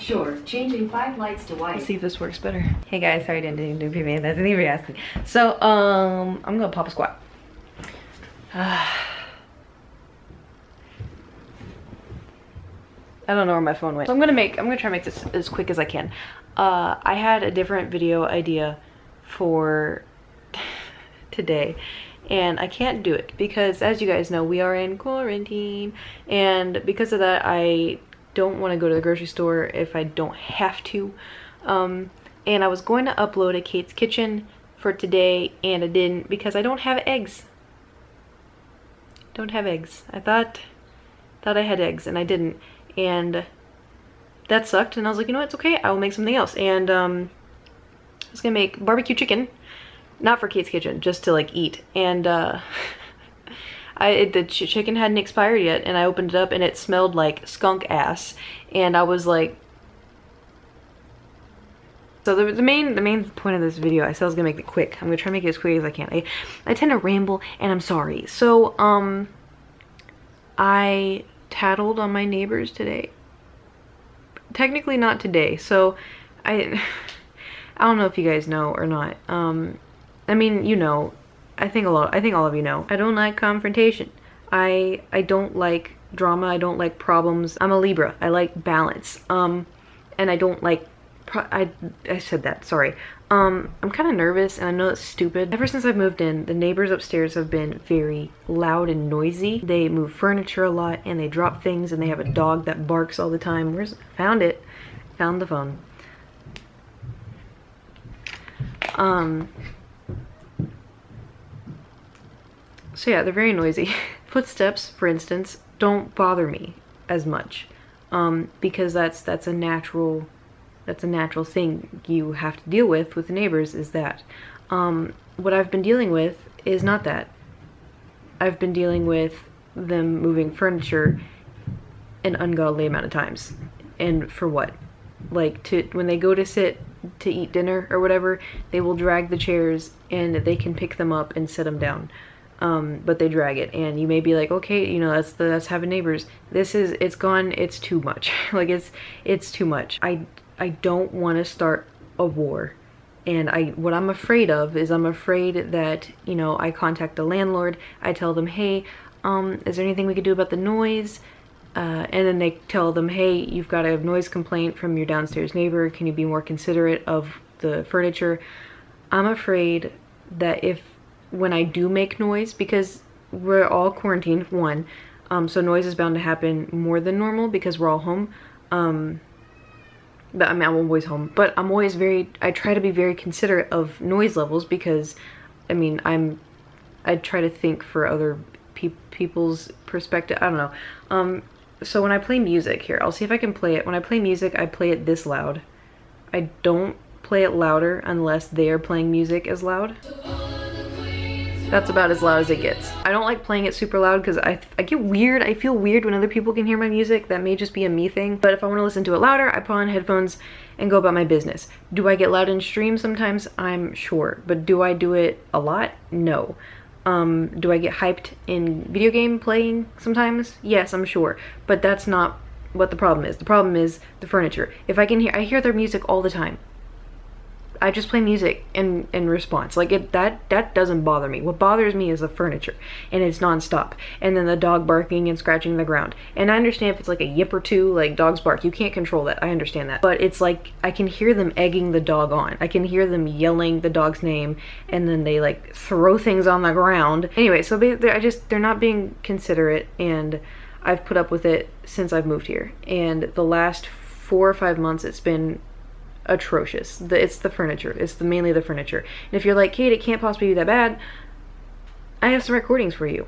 Sure, changing 5 lights to white. Let's see if this works better. Hey guys, sorry I didn't do PBA. That's an easy asking. So, I'm gonna pop a squat. I don't know where my phone went. So I'm gonna try to make this as quick as I can. I had a different video idea for today, and I can't do it because, as you guys know, we are in quarantine, and because of that, I don't want to go to the grocery store if I don't have to. And I was going to upload a Kate's Kitchen for today, and I didn't because I don't have eggs. I thought I had eggs, and I didn't. And that sucked, and I was like, you know what, it's okay, I will make something else. And I was gonna make barbecue chicken, not for Kate's Kitchen, just to like eat. And the chicken hadn't expired yet, and I opened it up and it smelled like skunk ass, and I was like, so the main point of this video, I said I was gonna make it quick. I'm gonna try to make it as quick as I can. I tend to ramble, and I'm sorry. So I tattled on my neighbors today. Technically not today, so I don't know if you guys know or not. I mean, you know, I think all of you know. I don't like confrontation. I don't like drama. I don't like problems. I'm a Libra. I like balance. And I don't like I said that, sorry. I'm kind of nervous, and I know it's stupid. Ever since I've moved in, the neighbors upstairs have been very loud and noisy. They move furniture a lot, and they drop things, and they have a dog that barks all the time. Found it. Found the phone. So yeah, they're very noisy. Footsteps, for instance, don't bother me as much, because that's a natural. That's a natural thing you have to deal with the neighbors, is that. What I've been dealing with is not that. I've been dealing with them moving furniture an ungodly amount of times. And for what? Like, when they go to sit to eat dinner or whatever, they will drag the chairs, and they can pick them up and set them down. But they drag it, and you may be like, okay, you know, that's having neighbors. This is, it's gone, it's too much. Like, it's too much. I don't want to start a war, and what I'm afraid of is I'm afraid that, you know, I contact the landlord, I tell them, hey, is there anything we could do about the noise? And then they tell them, hey, you've got a noise complaint from your downstairs neighbor, can you be more considerate of the furniture? I'm afraid that when I do make noise, because we're all quarantined, one, so noise is bound to happen more than normal because we're all home. But I mean, I'm always home, but I'm always I try to be very considerate of noise levels, because I mean, I try to think for other people's perspective. I don't know. So when I play music here, I'll see if I can play it. When I play music, I play it this loud. I don't play it louder unless they are playing music as loud. That's about as loud as it gets. I don't like playing it super loud because I get weird. I feel weird when other people can hear my music. That may just be a me thing. But if I want to listen to it louder, I put on headphones and go about my business. Do I get loud in stream sometimes? I'm sure. But do I do it a lot? No. Do I get hyped in video game playing sometimes? Yes, I'm sure. But that's not what the problem is. The problem is the furniture. If I hear their music all the time. I just play music in response. Like, that doesn't bother me. What bothers me is the furniture, and it's nonstop. And then the dog barking and scratching the ground. And I understand if it's like a yip or two, like dogs bark. You can't control that. I understand that. But it's like, I can hear them egging the dog on. I can hear them yelling the dog's name, and then they like throw things on the ground. Anyway, so they're not being considerate, and I've put up with it since I've moved here. And the last 4 or 5 months, it's been atrocious. It's the furniture. It's mainly the furniture. And if you're like, Kate, it can't possibly be that bad, I have some recordings for you.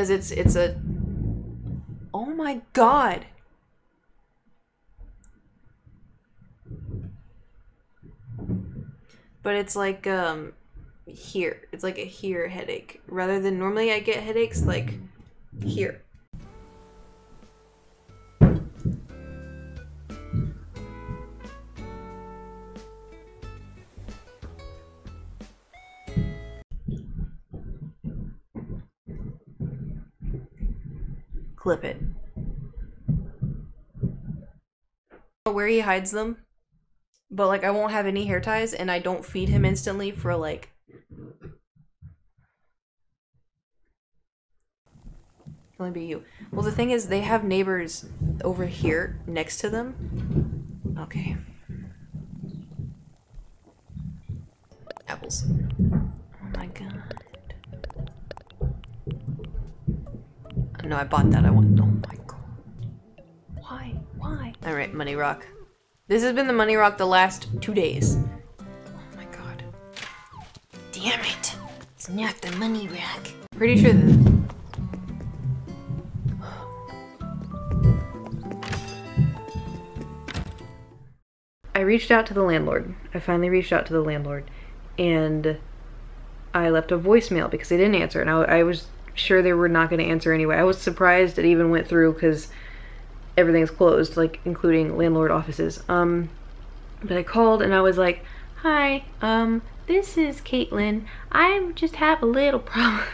Because it's a, oh my god. But it's like here, it's like a here headache rather than normally I get headaches like here. Clip it. Where he hides them, but like I won't have any hair ties and I don't feed him instantly for like only be you. Well, the thing is they have neighbors over here next to them. Okay. Apples. Oh my god. No, I bought that. I want. Oh my god. Why? Why? All right, Money Rock. This has been the Money Rock the last 2 days. Oh my god. Damn it! It's not the Money Rock. Pretty sure that. I reached out to the landlord. I finally reached out to the landlord, and I left a voicemail because they didn't answer, and I was sure they were not going to answer anyway. I was surprised it even went through because everything's closed, like including landlord offices. But I called and I was like, "Hi, this is Kaitlin. I just have a little problem.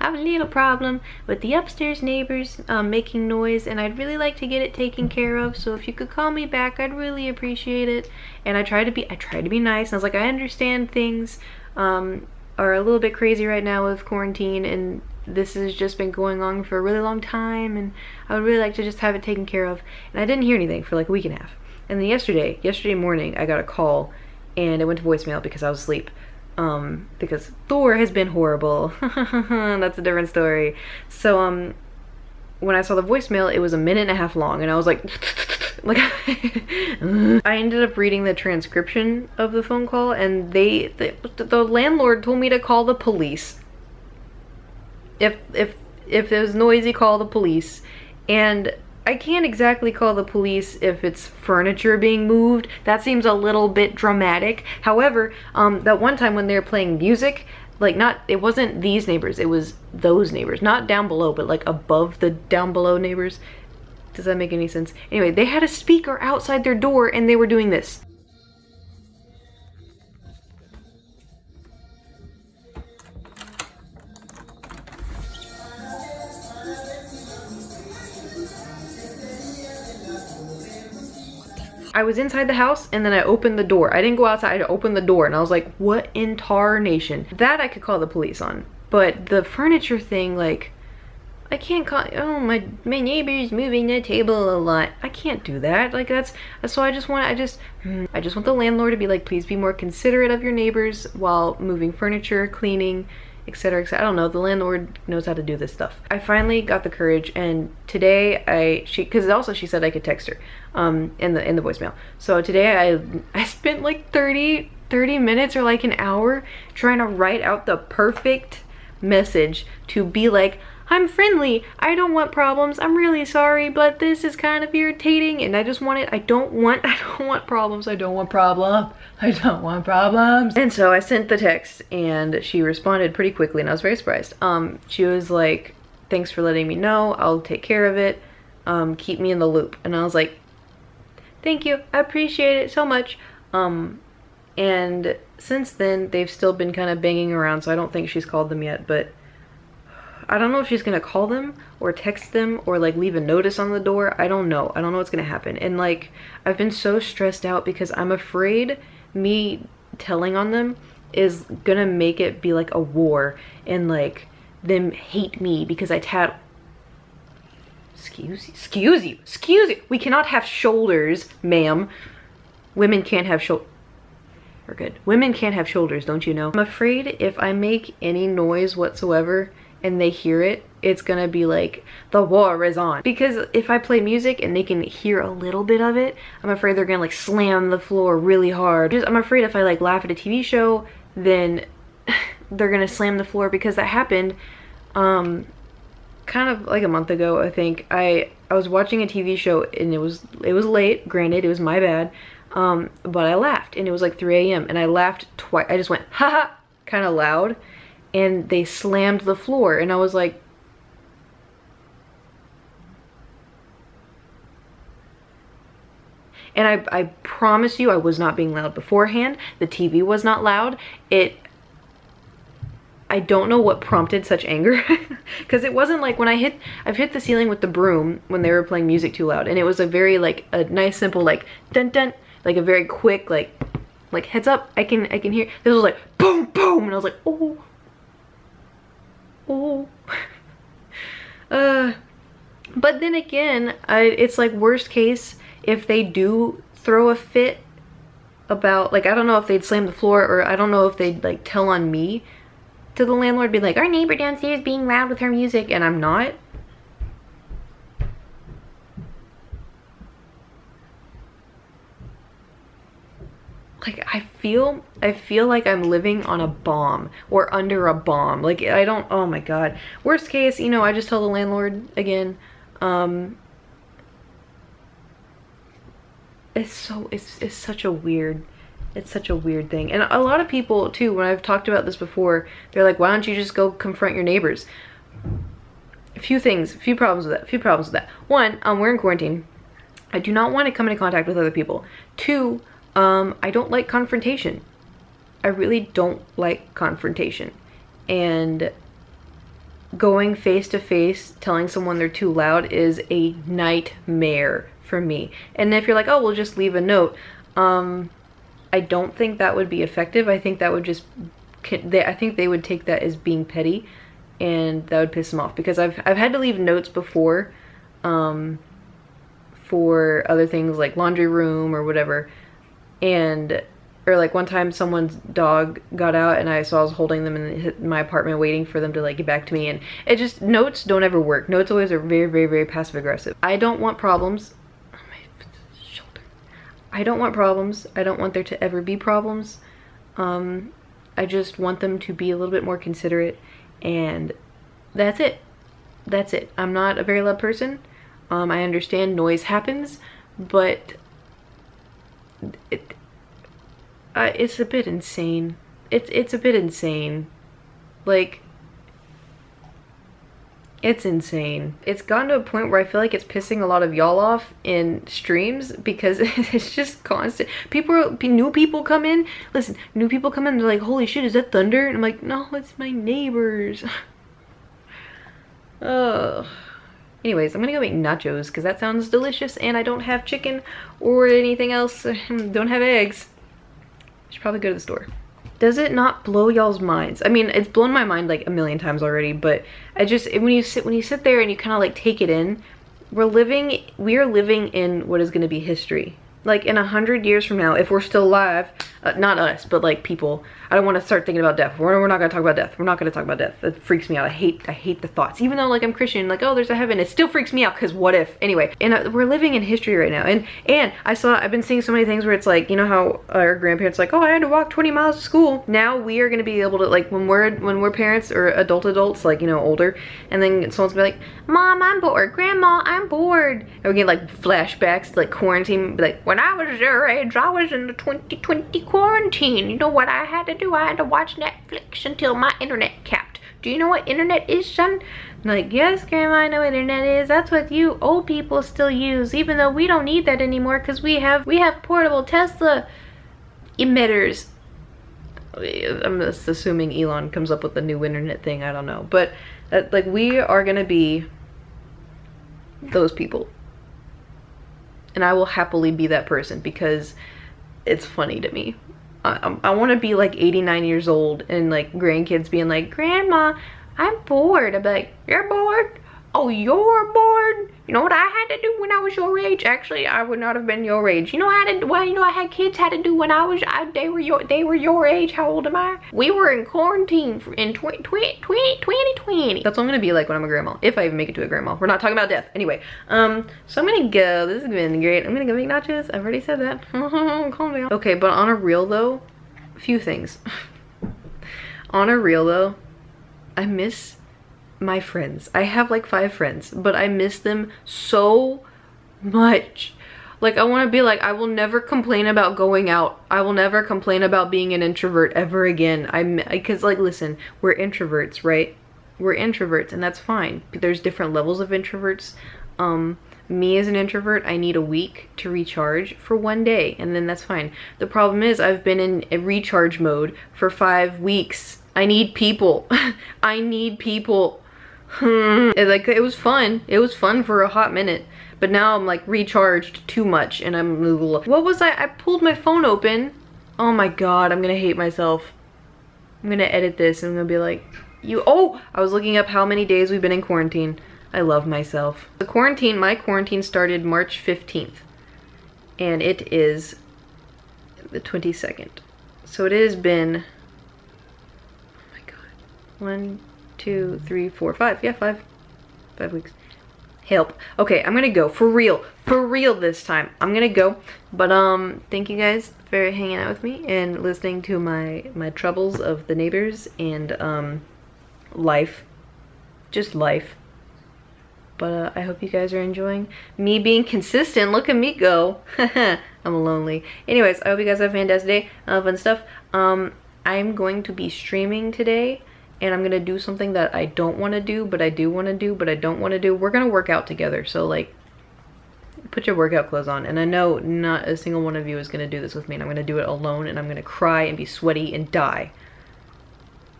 I have a little problem with the upstairs neighbors making noise, and I'd really like to get it taken care of, so if you could call me back, I'd really appreciate it." And I tried to be nice, and I was like, I understand things are a little bit crazy right now with quarantine, and this has just been going on for a really long time, and I would really like to just have it taken care of. And I didn't hear anything for like a week and a half. And then yesterday morning, I got a call, and it went to voicemail because I was asleep. Because Thor has been horrible. That's a different story. So, when I saw the voicemail, it was a minute and a half long, and I was like, like, I ended up reading the transcription of the phone call, and the landlord told me to call the police. If it was noisy, call the police. And I can't exactly call the police if it's furniture being moved. That seems a little bit dramatic. However, that one time when they were playing music, like it wasn't these neighbors, it was those neighbors. Not down below, but like above the down below neighbors. Does that make any sense? Anyway, they had a speaker outside their door and they were doing this. I was inside the house and then I opened the door. I didn't go outside, I opened the door, and I was like, what in tar nation? That I could call the police on. But the furniture thing, like, I can't call, oh, my neighbor's moving the table a lot. I can't do that. Like, that's, so I just want the landlord to be like, please be more considerate of your neighbors while moving furniture, cleaning, etc., etc. I don't know, the landlord knows how to do this stuff. I finally got the courage, and today she said I could text her in the voicemail. So today I spent like 30 minutes or like an hour trying to write out the perfect message to be like, I'm friendly, I don't want problems, I'm really sorry, but this is kind of irritating, and I just want it, I don't want problems, I don't want problems. And so I sent the text, and she responded pretty quickly, and I was very surprised. She was like, thanks for letting me know, I'll take care of it, keep me in the loop. And I was like, thank you, I appreciate it so much. And since then, they've still been kind of banging around, so I don't think she's called them yet, but I don't know if she's gonna call them or text them or like leave a notice on the door. I don't know what's gonna happen. And like, I've been so stressed out because I'm afraid me telling on them is gonna make it be like a war and like them hate me because I tattled. Excuse you. We cannot have shoulders, ma'am. Women can't have shoulders. We're good. Women can't have shoulders, don't you know? I'm afraid if I make any noise whatsoever and they hear it, it's gonna be like, the war is on. Because if I play music and they can hear a little bit of it, I'm afraid they're gonna like slam the floor really hard. I'm afraid if I like laugh at a TV show, then they're gonna slam the floor, because that happened kind of like a month ago, I think. I was watching a TV show and it was late, granted, it was my bad, but I laughed, and it was like 3 a.m. and I laughed twice. I just went, haha, kind of loud. And they slammed the floor, and I was like, and I promise you I was not being loud beforehand. The TV was not loud. I don't know what prompted such anger, because it wasn't like when I've hit the ceiling with the broom when they were playing music too loud, and it was a very like a nice simple like dun dun, like a very quick like heads up, I can hear. This was like boom boom, and I was like, oh. Oh, but then again, it's like worst case if they do throw a fit about, like, I don't know if they'd slam the floor, or I don't know if they'd like tell on me to the landlord, be like, our neighbor downstairs being loud with her music, and I'm not. Like, I feel like I'm living on a bomb or under a bomb. Like, I don't, oh my God. Worst case, you know, I just tell the landlord again. it's such a weird thing. And a lot of people too, when I've talked about this before, they're like, why don't you just go confront your neighbors? A few problems with that. One, we're in quarantine. I do not want to come into contact with other people. Two, I don't like confrontation. I really don't like confrontation. And going face to face, telling someone they're too loud is a nightmare for me. And if you're like, oh, we'll just leave a note, I don't think that would be effective. I think that would just, I think they would take that as being petty, and that would piss them off, because I've had to leave notes before for other things like laundry room or whatever. And or like one time someone's dog got out and I was holding them in my apartment waiting for them to like get back to me, and it just, notes don't ever work. Notes always are very, very, very passive aggressive. I don't want problems. Oh, my shoulder. I don't want problems. I don't want there to ever be problems. I just want them to be a little bit more considerate, and that's it. That's it. I'm not a very loud person. I understand noise happens, but it's a bit insane. It's a bit insane. Like, it's insane. It's gotten to a point where I feel like it's pissing a lot of y'all off in streams, because it's just constant. New people come in. Listen, new people come in, they're like, holy shit, is that thunder? And I'm like, no, it's my neighbors. Ugh. Anyways, I'm gonna go make nachos because that sounds delicious, and I don't have chicken or anything else. Don't have eggs. Should probably go to the store. Does it not blow y'all's minds? I mean, it's blown my mind like a million times already, but I just, when you sit there and you kind of like take it in, we are living in what is going to be history. Like in 100 years from now, if we're still alive, not us, but like people, I don't want to start thinking about death. We're not going to talk about death. We're not going to talk about death. It freaks me out. I hate the thoughts. Even though like I'm Christian, like, oh, there's a heaven, it still freaks me out because what if? Anyway, and we're living in history right now. And I've been seeing so many things where it's like, you know how our grandparents like, oh, I had to walk 20 miles to school. Now we are going to be able to, like, when we're parents or adults, like, you know, older, and then someone's gonna be like, Mom, I'm bored. Grandma, I'm bored. And we get like flashbacks to like quarantine, like, when I was your age, I was in the 2020 quarantine. You know what I had to do? I had to watch Netflix until my internet capped. Do you know what internet is, son? I'm like, yes, Grandma, I know what internet is. That's what you old people still use, even though we don't need that anymore because we have portable Tesla emitters. I'm just assuming Elon comes up with a new internet thing. I don't know, but like, we are gonna be those people. And I will happily be that person because it's funny to me. I want to be like 89 years old and like grandkids being like, Grandma, I'm bored. I'd be like, you're bored? Oh, you're bored? You know what I had to do when I was your age? Actually, I would not have been your age. You know I had to, well, you know I had kids had to do when I was, they were your age. How old am I? We were in quarantine in 2020. That's what I'm gonna be like when I'm a grandma. If I even make it to a grandma. We're not talking about death. Anyway, so I'm gonna go. This has been great. I'm gonna go make nachos. I've already said that. Calm down. Okay, but on a reel though, a few things. On a reel though, I miss my friends. I have like 5 friends, but I miss them so much. Like, I want to be like, I will never complain about going out. I will never complain about being an introvert ever again. Because like, listen, we're introverts, right? We're introverts, and that's fine. There's different levels of introverts. Me as an introvert, I need a week to recharge for one day, and then that's fine. The problem is I've been in a recharge mode for 5 weeks. I need people. I need people. It was fun. It was fun for a hot minute, but now I'm like recharged too much, and I'm, what was I pulled my phone open. Oh my God, I'm gonna hate myself. I'm gonna edit this and I'm gonna be like, I was looking up how many days we've been in quarantine. I love myself. My quarantine started March 15th, and it is the 22nd. So it has been 1, 2, 3, 4, 5. Yeah, 5 weeks. Help. Okay, I'm gonna go for real this time. I'm gonna go, but thank you guys for hanging out with me and listening to my troubles of the neighbors and life, just life. But I hope you guys are enjoying me being consistent. Look at me go. I'm lonely. Anyways, I hope you guys have a fantastic day. Fun stuff. I'm going to be streaming today. And I'm going to do something that I don't want to do, but I do want to do, but I don't want to do. We're going to work out together. So, like, put your workout clothes on. And I know not a single one of you is going to do this with me. And I'm going to do it alone. And I'm going to cry and be sweaty and die.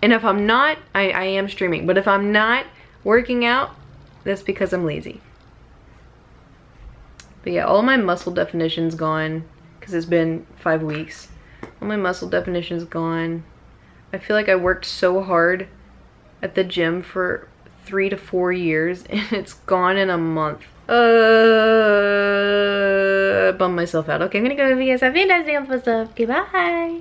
And if I'm not, I am streaming. But if I'm not working out, that's because I'm lazy. But yeah, all my muscle definition's gone. Because it's been 5 weeks. All my muscle definition's gone. I feel like I worked so hard at the gym for 3 to 4 years and it's gone in a month. I bummed myself out. Okay, I'm gonna go. If you guys have fantastic stuff, okay, bye.